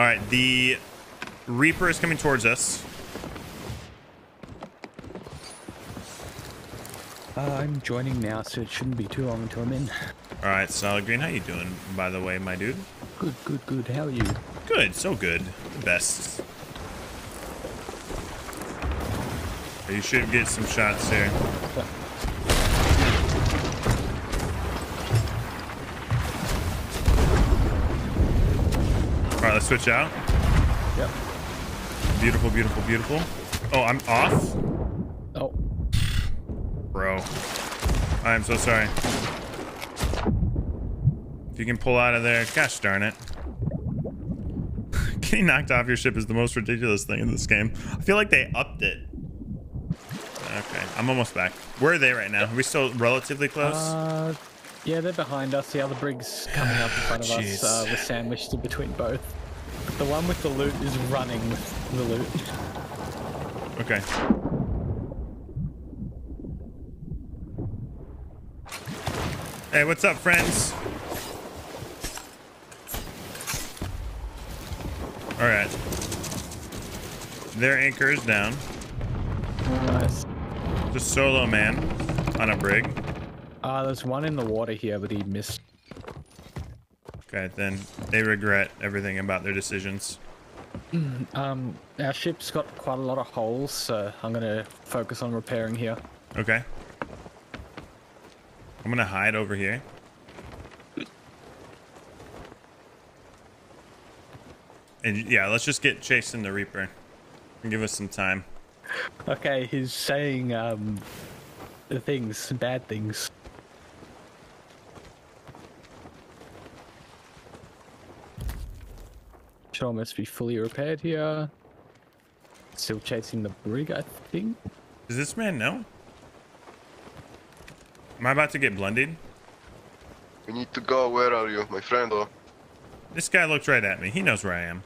All right, the Reaper is coming towards us. I'm joining now, so it shouldn't be too long until I'm in. All right, Solid Green, how you doing, by the way, my dude? Good, good, good. How are you? Good, so good. The best. You should get some shots here. All right, let's switch out. Yep. Beautiful, beautiful, beautiful. Oh, I'm off? Oh. Bro. I am so sorry. If you can pull out of there, gosh darn it. Getting knocked off your ship is the most ridiculous thing in this game. I feel like they upped it. Okay, I'm almost back. Where are they right now? Are we still relatively close? Yeah, they're behind us. The other brig's coming up in front of us. We're sandwiched in between both. But the one with the loot is running with the loot. Okay. Hey, what's up, friends? All right. Their anchor is down. Nice. Just solo man on a brig. There's one in the water here, but he missed. Okay, then they regret everything about their decisions. Our ship's got quite a lot of holes, so I'm gonna focus on repairing here. Okay. I'm gonna hide over here. And yeah, let's just get chasing the Reaper and give us some time. Okay, he's saying bad things. Should almost be fully repaired here. Still chasing the brig, I think. Does this man know? Am I about to get blinded? We need to go. Where are you, my friend? Or... This guy looked right at me. He knows where I am.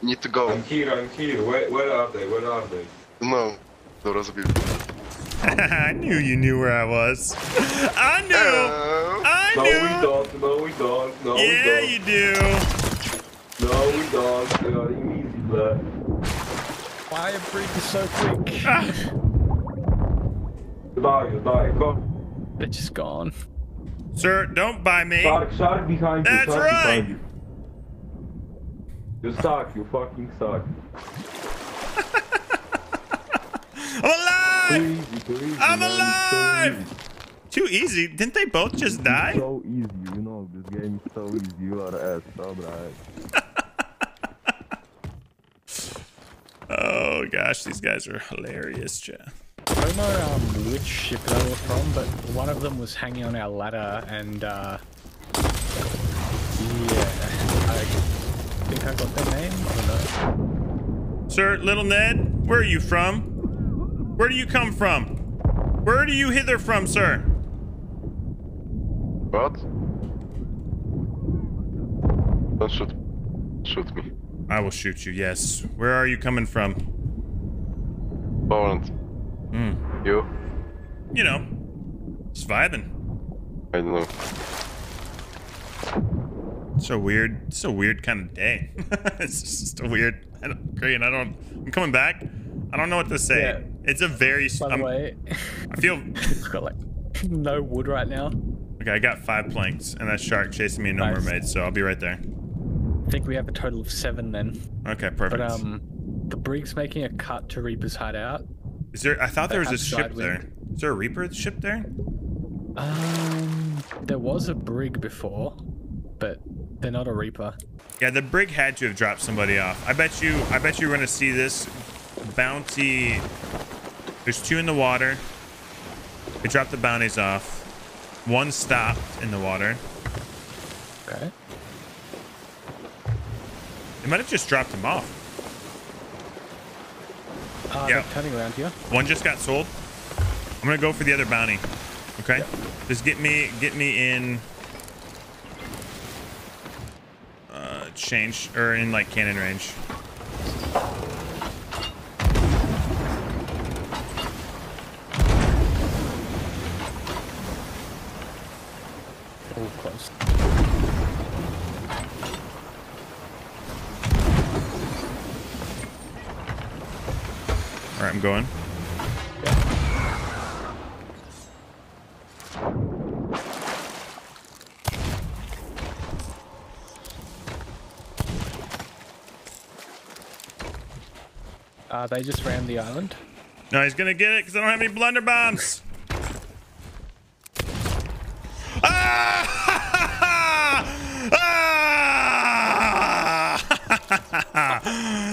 Need to go. I'm here. Where are they? No, there was a people. I knew you knew where I was. I knew. I knew. No, we don't. Yeah, you do. No, we don't. They are easy, but why a freak is so quick? Goodbye. Go. Bitch is gone. Sir, don't buy me. Shark behind you. That's right. You suck, you fucking suck. I'm alive! Too easy, I'm alive! Too easy? Didn't they both just die? So easy, you know, this game is so easy. You are ass, alright. Oh gosh, these guys are hilarious, chat. I don't know which ship they were from, but one of them was hanging on our ladder and I think I got that name. I don't know. Sir, Little Ned, where are you from? Where do you come from? Where do you hither from, sir? What? Don't shoot me. I will shoot you, yes. Where are you coming from? Poland. Hmm. You? You know, just vibing. I don't know. It's a weird kind of day. It's just a weird. I'm coming back. I don't know what to say. Yeah. It's a very. By the way, I feel. It's got like no wood right now. Okay, I got 5 planks and that shark chasing me and no mermaid, so I'll be right there. I think we have a total of 7 then. Okay, perfect. But the brig's making a cut to Reaper's hideout. Is there? I thought there was a ship there. Is there a Reaper ship there? There was a brig before, but. They're not a Reaper. Yeah, the brig had to have dropped somebody off. I bet you we're gonna see this bounty. There's 2 in the water. They dropped the bounties off. 1 stopped in the water. Okay. They might have just dropped them off. Yeah. Turning around here. 1 just got sold. I'm gonna go for the other bounty. Okay. Yep. Just get me in. Change or in like cannon range. Oh, close. Alright, I'm going. They just ran the island. No, he's gonna get it because I don't have any blunder bombs.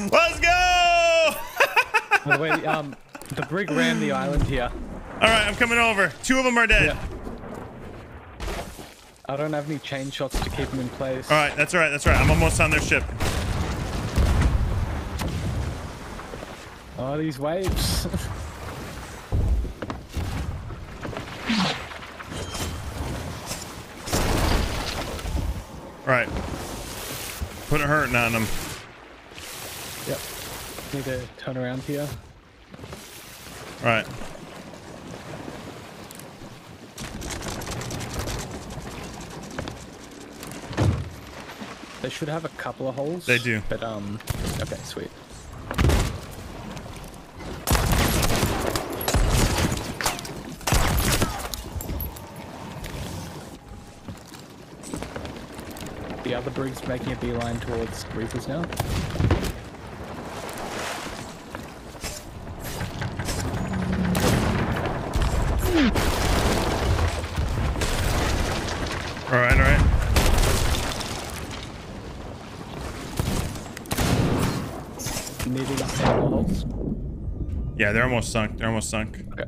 Let's go! By the way, the brig ran the island here. All right, I'm coming over. Two of them are dead. Yeah. I don't have any chain shots to keep them in place. All right, that's all right. That's all right. I'm almost on their ship. Oh, these waves. All right. Put a hurting on them. Yep. Need to turn around here. All right. They should have a couple of holes. They do. But okay, sweet. The other brig's making a beeline towards Reapers now. All right, all right. Needed a couple holes. Yeah, they're almost sunk. They're almost sunk. Okay.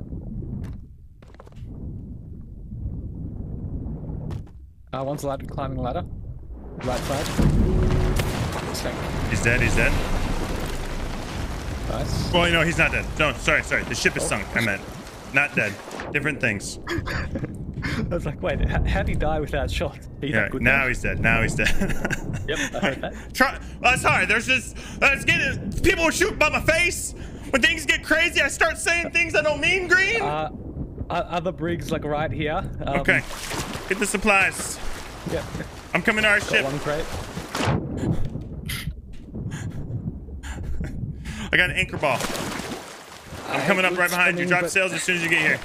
One's ladder, climbing ladder. Right side. He's dead. He's dead. Nice. Well, you know, he's not dead. No, sorry, sorry. The ship is sunk. I meant not dead. Different things. I was like, wait, how'd he die without shot? He's yeah, good now man. He's dead. Now he's dead. Yep, I heard that. Try, well, sorry, there's just people shoot by my face. When things get crazy, I start saying things I don't mean. Green. Other brigs like right here. Okay, get the supplies. Yep. I'm coming to our ship. One crate. I got an anchor ball. I'm coming up right behind you. Drop sails as soon as you get here.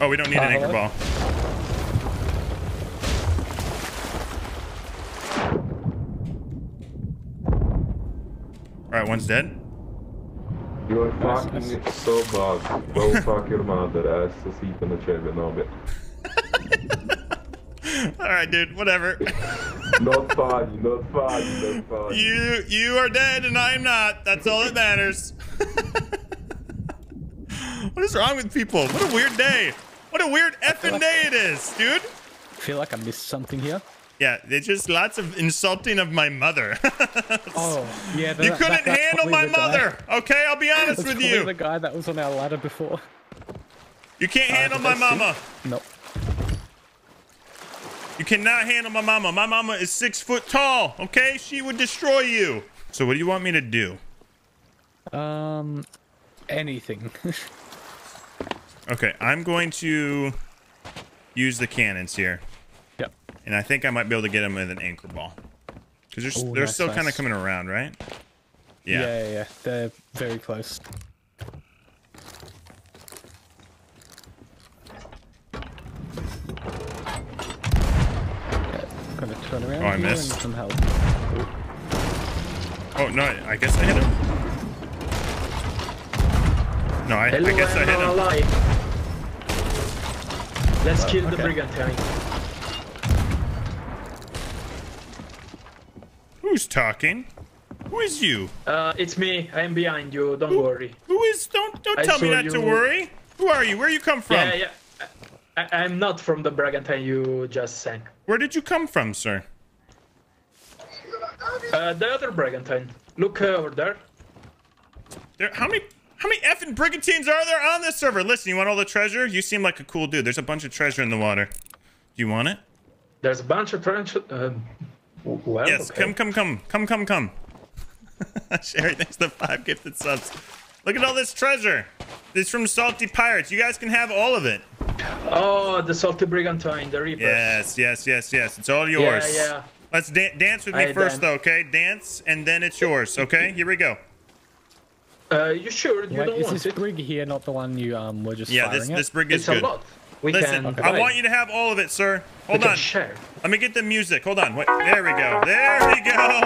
Oh, we don't need an anchor ball. All right, one's dead. You are fucking so bad. Go fuck your mother. Ass to sleep in the Chernobyl. All right, dude, whatever. Not funny, not funny, not funny. You are dead and I am not. That's all that matters. What is wrong with people? What a weird day. What a weird effing day it is, dude. I feel like I missed something here. Yeah, there's just lots of insulting of my mother. Oh, yeah. You couldn't handle my mother, okay? I'll be honest with you. The guy that was on our ladder before. You can't handle my mama. Nope. You cannot handle my mama. My mama is 6 foot tall, okay? She would destroy you. So what do you want me to do? Anything. Okay, I'm going to use the cannons here. Yep. And I think I might be able to get them with an anchor ball. Because they're nice, still kind of coming around, right? Yeah. Yeah. They're very close. Kind of turn around. Oh, I missed. Some help. Oh, no, I guess I hit him. No, I guess I hit him. Alive. Let's kill the brigand, Terry. Who's talking? Who is you? It's me. I'm behind you. Don't worry. Who is? Don't tell me not to worry. Who are you? Where you come from? Yeah, yeah. I'm not from the brigantine you just sank. Where did you come from, sir? The other brigantine. Look over there. How many effing brigantines are there on this server? Listen, you want all the treasure? You seem like a cool dude. There's a bunch of treasure in the water. Do you want it? There's a bunch of treasure. Well, yes, okay. Come. Sherry, thanks for the 5 gifted subs. Look at all this treasure. It's from Salty Pirates. You guys can have all of it. Oh, the Salty Brigantine, the Reapers. Yes. It's all yours. Yeah. Let's dance with me first, though, okay? Dance, and then it's yours, okay? Here we go. You sure you don't want it? Is this brig here not the one you were just firing at? Yeah, this brig is good. It's a lot. We can... Okay. I want you to have all of it, sir. Hold on. Share. Let me get the music. Hold on. Wait, there we go. There we go.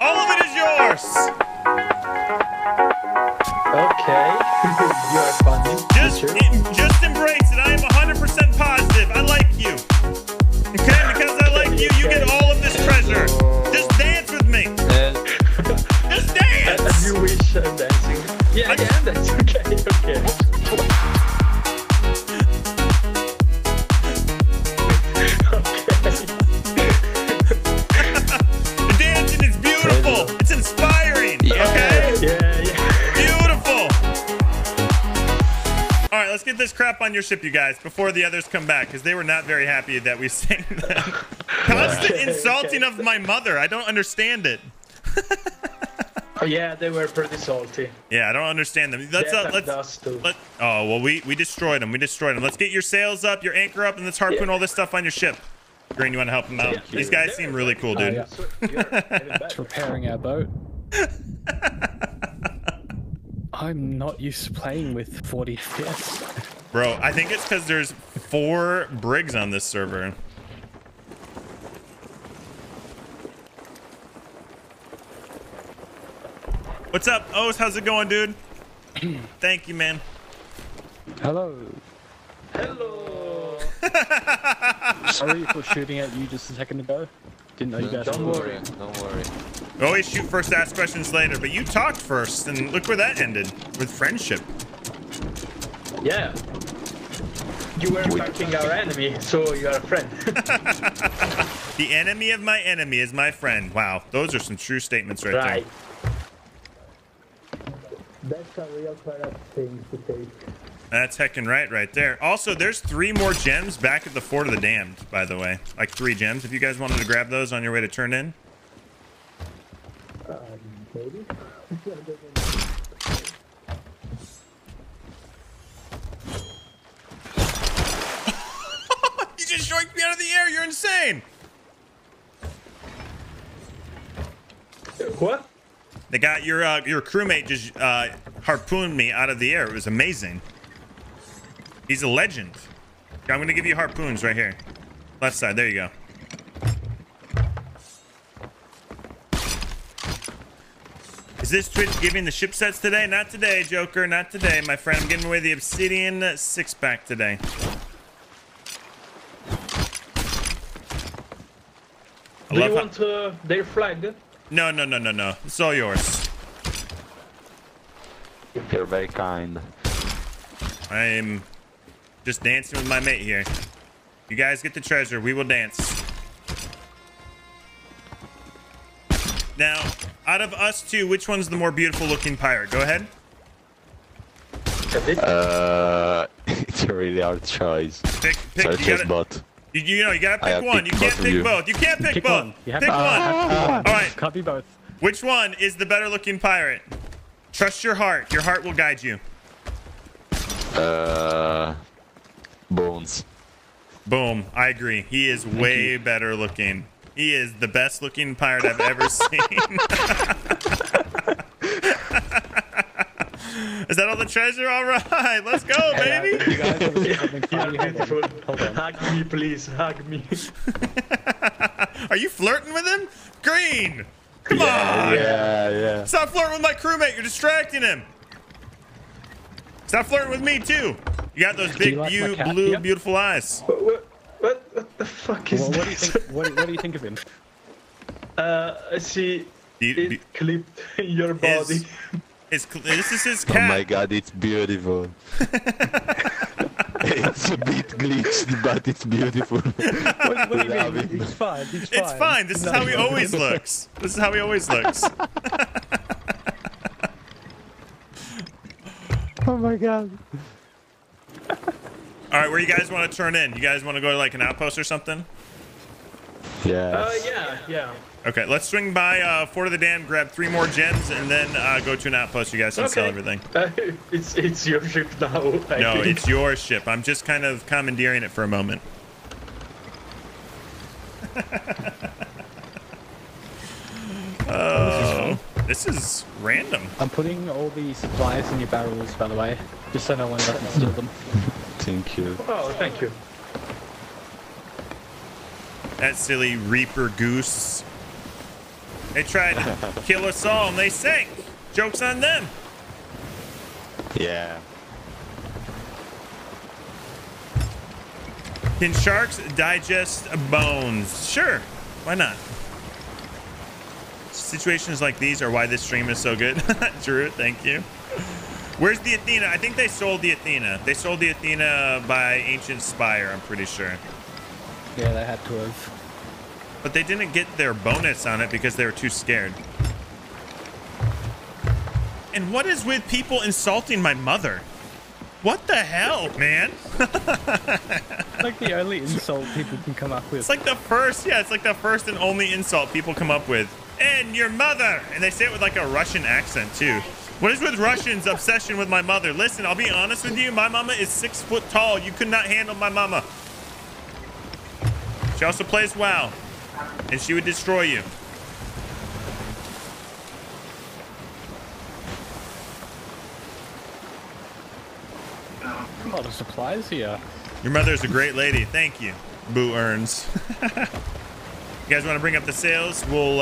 All of it is yours. Okay. You're funny. Just embrace it. I am 100% positive. I like you. Okay? Because I like you, you get all of this treasure. Just dance with me. Just dance. As you wish. I'm dancing. Yeah, yeah, that's okay. Okay. Let's get this crap on your ship, you guys, before the others come back, because they were not very happy that we sang them. Constant insulting of my mother. I don't understand it. Oh, yeah, they were pretty salty. Yeah, I don't understand them. Oh, well, we destroyed them. We destroyed them. Let's get your sails up, your anchor up, and let's harpoon all this stuff on your ship. Green, you want to help them out? Yeah, these guys seem really cool, dude. It's repairing our boat. I'm not used to playing with 40 FPS. Bro, I think it's because there's 4 brigs on this server. What's up, Oz? How's it going, dude? Thank you, man. Hello. Hello. Sorry for shooting at you just a second ago. Didn't know you guys. Don't worry. Don't worry. We always shoot first, ask questions later, but you talked first, and look where that ended, with friendship. Yeah. You were attacking our enemy, so you are a friend. The enemy of my enemy is my friend. Wow, those are some true statements right there. That's a real correct thing to take. That's heckin' right there. Also, there's 3 more gems back at the Fort of the Damned, by the way. Like 3 gems, if you guys wanted to grab those on your way to turn in. Maybe? You just yoinked me out of the air! You're insane! What? They got your crewmate just harpooned me out of the air. It was amazing. He's a legend. I'm gonna give you harpoons right here. Left side. There you go. Is this Twitch giving the ship sets today? Not today, Joker. Not today, my friend. I'm giving away the Obsidian 6-pack today. Do you want their flag? No, no, no, no, no. It's all yours. You're very kind. I'm just dancing with my mate here. You guys get the treasure. We will dance. Now, out of us two, which one's the more beautiful looking pirate? Go ahead. It's a really hard choice. You know, you gotta pick one. You can't pick both. You can't pick both. Pick one. All right. Copy both. Which one is the better looking pirate? Trust your heart. Your heart will guide you. Bones. Boom. I agree. He is way better looking. He is the best looking pirate I've ever seen. Is that all the treasure? All right, let's go, baby. You guys have something funny. Hold on. Hug me, please. Hug me. Are you flirting with him? Green, come on. Yeah, yeah. Stop flirting with my crewmate. You're distracting him. Stop flirting with me, too. You got those big blue, beautiful eyes. What the fuck is that? What do you think of him? I see it clipped in your body. This is his cat. Oh my god, it's beautiful. It's a bit glitched, but it's beautiful. What do you mean? It's fine. It's fine. It's fine. This is how he always looks. This is how he always looks. Oh my god. All right, where you guys want to turn in? You guys want to go to like an outpost or something? Yeah. Yeah. Okay, let's swing by Fort of the Dam, grab 3 more gems, and then go to an outpost. You guys can sell everything. It's your ship now. I think. It's your ship. I'm just kind of commandeering it for a moment. Oh. This is random. I'm putting all the supplies in your barrels, by the way, just so no one doesn't steal them. Thank you. Oh, thank you. That silly Reaper goose. They tried to kill us all, and they sank. Joke's on them. Yeah. Can sharks digest bones? Sure. Why not? Situations like these are why this stream is so good. Drew, thank you. Where's the Athena? I think they sold the Athena. They sold the Athena by Ancient Spire, I'm pretty sure. Yeah, they had to have. But they didn't get their bonus on it because they were too scared. And what is with people insulting my mother? What the hell, man? It's like the only insult people can come up with. It's like the first, yeah, it's like the first and only insult people come up with. And your mother! And they say it with like a Russian accent too. What is with Russians' obsession with my mother? Listen, I'll be honest with you. My mama is 6 foot tall. You could not handle my mama. She also plays WoW. And she would destroy you. A lot of supplies here. Your mother's a great lady. Thank you, Boo Earns. You guys want to bring up the sales? We'll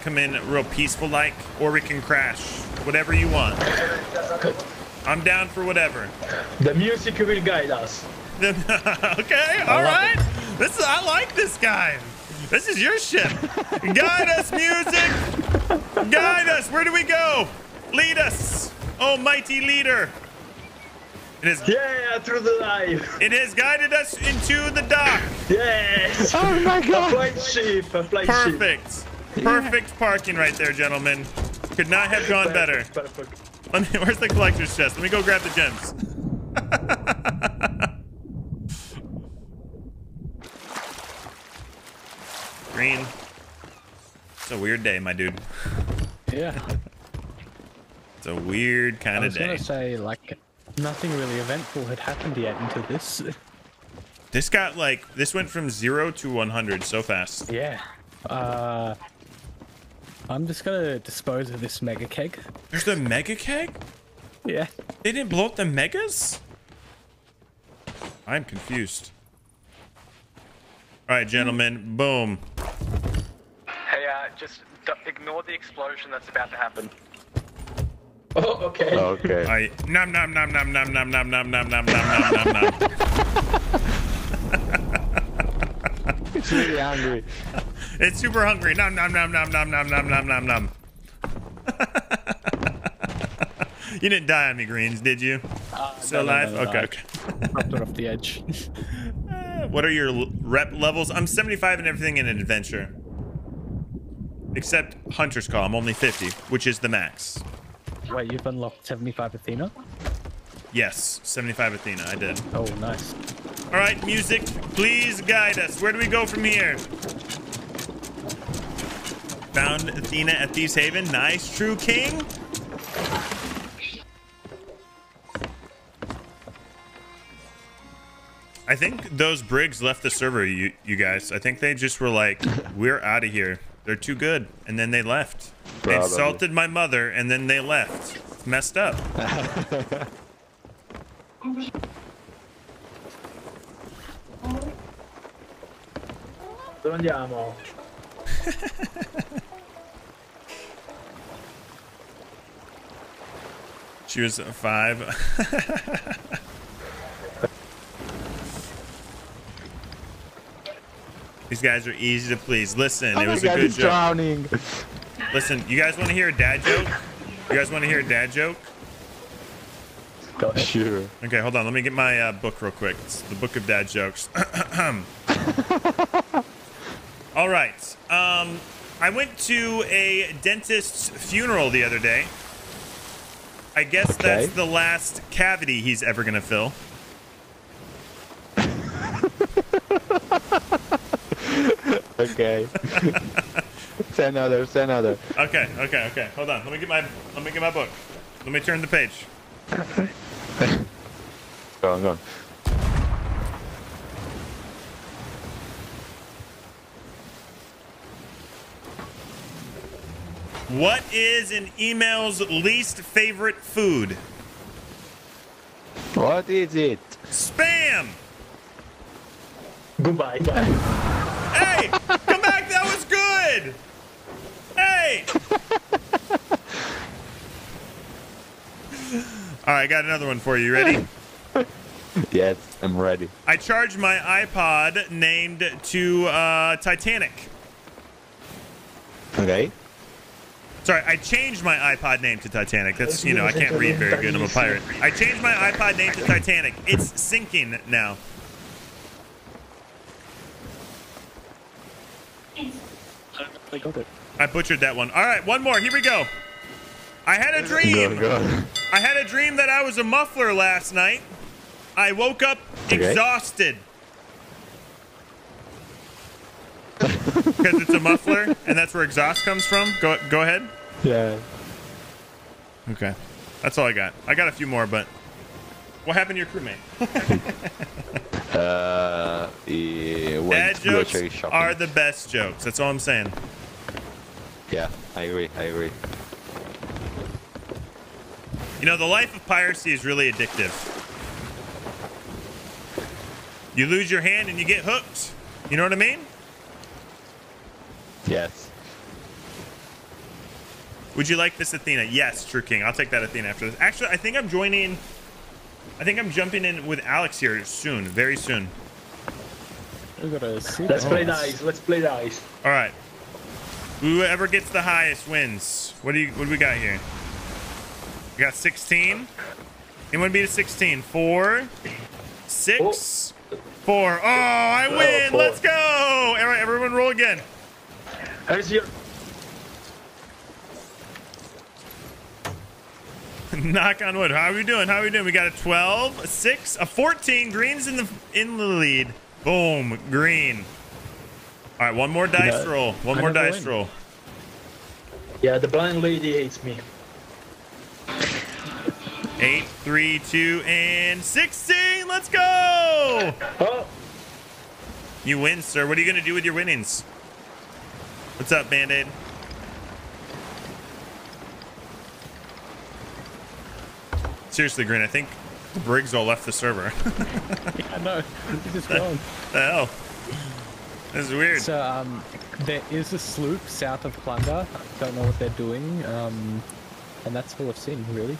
come in real peaceful like, or we can crash. Whatever you want. I'm down for whatever. The music will guide us. Okay, all right. This is, I like this guy. This is your ship. Guide us, music. Guide us. Where do we go? Lead us, oh mighty leader. It is, yeah, through the life. It has guided us into the dock. Yes. Oh my God. A flight ship. A flight perfect. Ship. Perfect. Perfect parking right there, gentlemen. Could not have gone better. Perfect. Let me, where's the collector's chest? Let me go grab the gems. Green. It's a weird day, my dude. Yeah. It's a weird kind of day. I was gonna say, like, nothing really eventful had happened yet until this. This got like, this went from 0 to 100 so fast. Yeah. I'm just gonna dispose of this mega keg. There's the mega keg? Yeah. They didn't blow up the megas? I'm confused. All right, gentlemen, boom. Hey, just ignore the explosion that's about to happen. Oh, okay. Okay. I nom nom nom nom nom nom nom nom nom nom nom nom nom. It's really hungry. It's super hungry. Nom nom nom nom nom nom nom nom nom nom. You didn't die on me, Greens, did you? Still alive? Okay, okay. Dropped it off the edge. What are your rep levels? I'm 75 and everything in an adventure. Except Hunter's Call. I'm only 50, which is the max. Wait, you've unlocked 75 Athena? Yes, 75 Athena, I did. Oh, nice. All right, music, please guide us. Where do we go from here? Found Athena at Thieves Haven. Nice, true king. I think those brigs left the server, you guys. I think they just were like, we're out of here. They're too good. And then they left. They insulted my mother and then they left. It's messed up. She was 5. These guys are easy to please. Listen, it was a good joke. Drowning. Listen, you guys want to hear a dad joke? You guys want to hear a dad joke? Go ahead. Sure. Okay, hold on. Let me get my book real quick. It's the book of dad jokes. All right. I went to a dentist's funeral the other day. I guess that's the last cavity he's ever going to fill. Okay. 10 other, 10 other. Okay, okay, okay. Hold on. Let me get my book. Let me turn the page. Go on, go on. What is an email's least favorite food? What is it? Spam! Goodbye, guys. Hey! Come back! That was good! Hey! Alright, I got another one for you. You ready? Yes, I'm ready. I charged my iPod named to Titanic. Okay. Sorry, I changed my iPod name to Titanic. That's, you know, I can't read very good. I'm a pirate. I changed my iPod name to Titanic. It's sinking now. I got it. I butchered that one. All right, one more. Here we go. I had a dream. I had a dream that I was a muffler last night. I woke up exhausted. Because it's a muffler, and that's where exhaust comes from. Go ahead. Yeah. Okay, that's all I got. I got a few more, but what happened to your crewmate? Dad jokes are the best jokes. That's all I'm saying. Yeah, I agree. You know, the life of piracy is really addictive. You lose your hand and you get hooked. You know what I mean? Yes. Would you like this, Athena? Yes, True King. I'll take that Athena after this. Actually, I think I'm joining. I think I'm jumping in with Alex here soon, very soon. Let's play dice. Let's play dice. All right. Whoever gets the highest wins. What do we got here? We got 16. Anyone beat a 16? 4, 6, 4. Oh, I win. Four. Let's go. All right, everyone, roll again. How's your knock on wood? How are we doing? How are we doing? We got a 12, a 6, a 14. Green's in the lead. Boom, green. All right, one more dice roll. One more dice roll. Yeah, the blind lady hates me. 8, 3, 2, and 16. Let's go. Oh. You win, sir. What are you going to do with your winnings? What's up, Band-Aid? Seriously, Green, I think Briggs all left the server. Yeah, no, this is wrong. The hell? This is weird. So, there is a sloop south of Plunder. I don't know what they're doing. And that's all I've seen, really.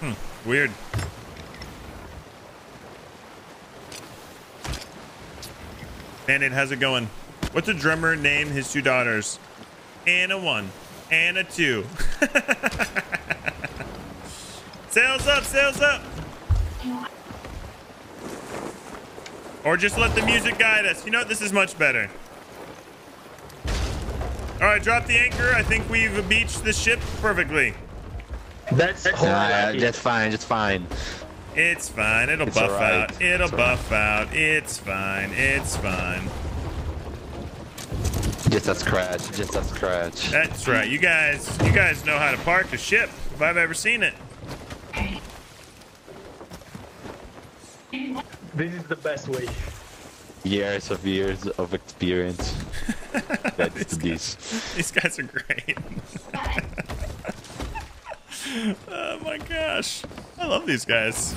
Hmm, weird. Band-Aid, how's it going? What's a drummer name his two daughters? Anna 1, Anna 2. Sails up, sails up. Or just let the music guide us. You know what? This is much better. All right, drop the anchor. I think we've beached the ship perfectly. That's fine. That's fine. It's fine. It'll buff out. It'll buff out. It's fine. It's fine. Just a scratch, just a scratch. That's right. You guys know how to park a ship if I've ever seen it. This is the best way. Years of experience. That's these guys are great. Oh my gosh. I love these guys.